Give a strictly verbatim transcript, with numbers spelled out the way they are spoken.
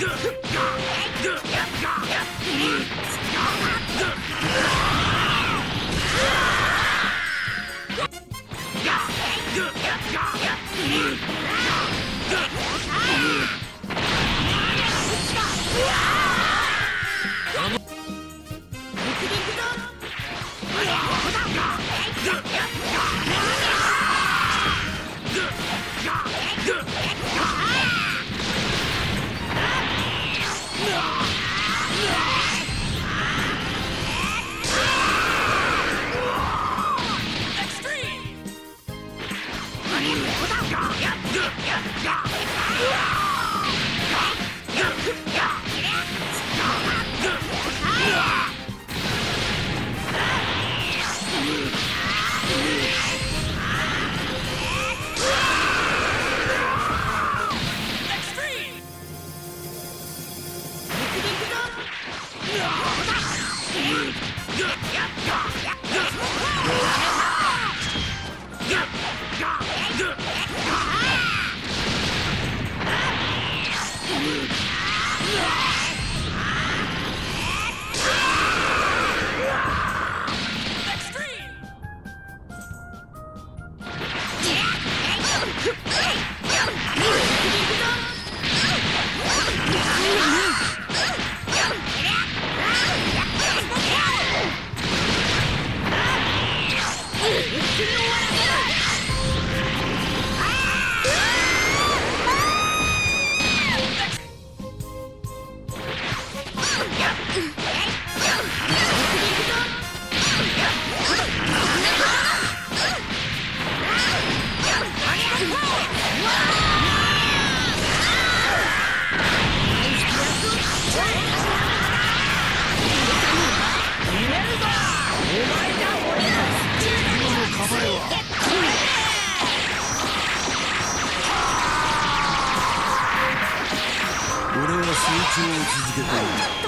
集中を続けている。